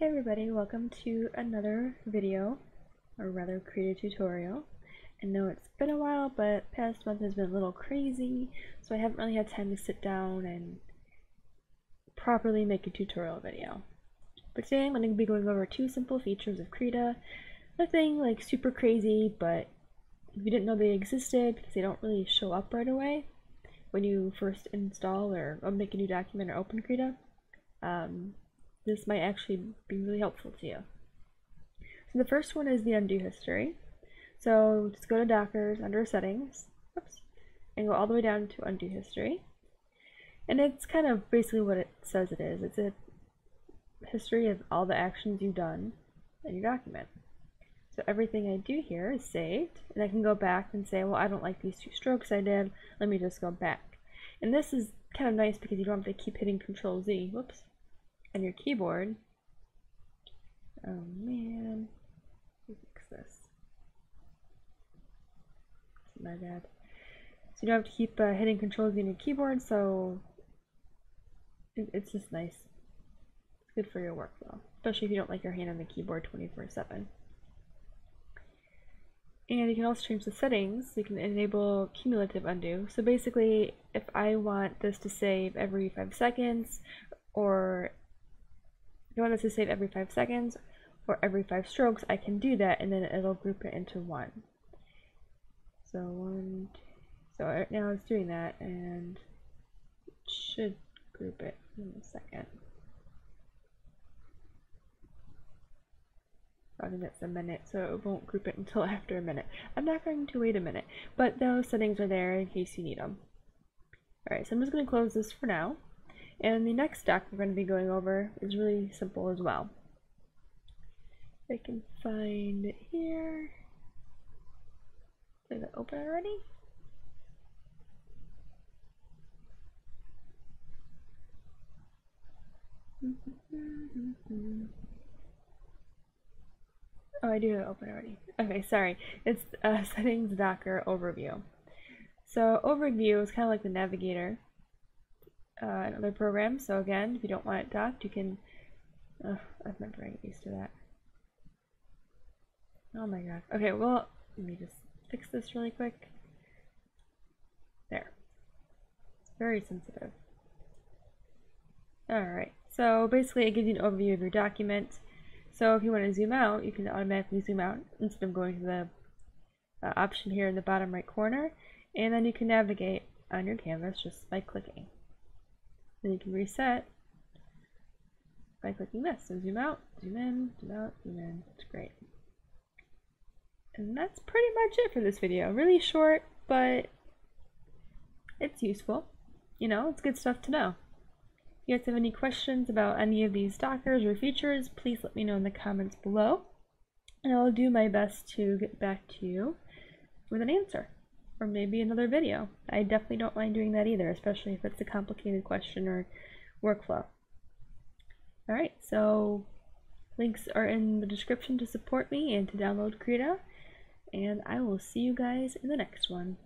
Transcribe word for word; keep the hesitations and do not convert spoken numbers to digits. Hey everybody, welcome to another video, or rather Krita tutorial. I know it's been a while, but past month has been a little crazy, so I haven't really had time to sit down and properly make a tutorial video. But today I'm going to be going over two simple features of Krita. Nothing like super crazy, but if you didn't know they existed, because they don't really show up right away when you first install or make a new document or open Krita. Um, This might actually be really helpful to you. So the first one is the undo history. So just go to Dockers, under Settings, oops, and go all the way down to Undo History. And it's kind of basically what it says it is. It's a history of all the actions you've done in your document. So everything I do here is saved, and I can go back and say, well, I don't like these two strokes I did, let me just go back. And this is kind of nice because you don't have to keep hitting Control Z, whoops, on your keyboard. Oh man, let me fix this. My bad. So you don't have to keep uh, hitting Control Z on your keyboard, so it, it's just nice. It's good for your workflow, especially if you don't like your hand on the keyboard twenty-four seven. And you can also change the settings. You can enable cumulative undo. So basically, if I want this to save every five seconds, or if you want this to save every five seconds or every five strokes, I can do that, and then it'll group it into one. So one, two, so right now it's doing that, and it should group it in a second. I think that's a minute, so it won't group it until after a minute. I'm not going to wait a minute, but those settings are there in case you need them. All right, so I'm just going to close this for now. And the next doc we're going to be going over is really simple as well. I can find it here. Did it open already? Oh, I do have it open already. Okay, sorry. It's uh, Settings, Docker, Overview. So Overview is kind of like the navigator. Uh, another program. So again, if you don't want it docked, you can. Oh, I'm never going to get used to that. Oh my gosh. Okay, well, let me just fix this really quick. There. It's very sensitive. Alright, so basically it gives you an overview of your document. So if you want to zoom out, you can automatically zoom out instead of going to the uh, option here in the bottom right corner. And then you can navigate on your canvas just by clicking. Then you can reset by clicking this. So zoom out, zoom in, zoom out, zoom in. It's great. And that's pretty much it for this video. Really short, but it's useful. You know, it's good stuff to know. If you guys have any questions about any of these dockers or features, please let me know in the comments below. And I'll do my best to get back to you with an answer. Or maybe another video. I definitely don't mind doing that either, especially if it's a complicated question or workflow. Alright, so links are in the description to support me and to download Krita, and I will see you guys in the next one.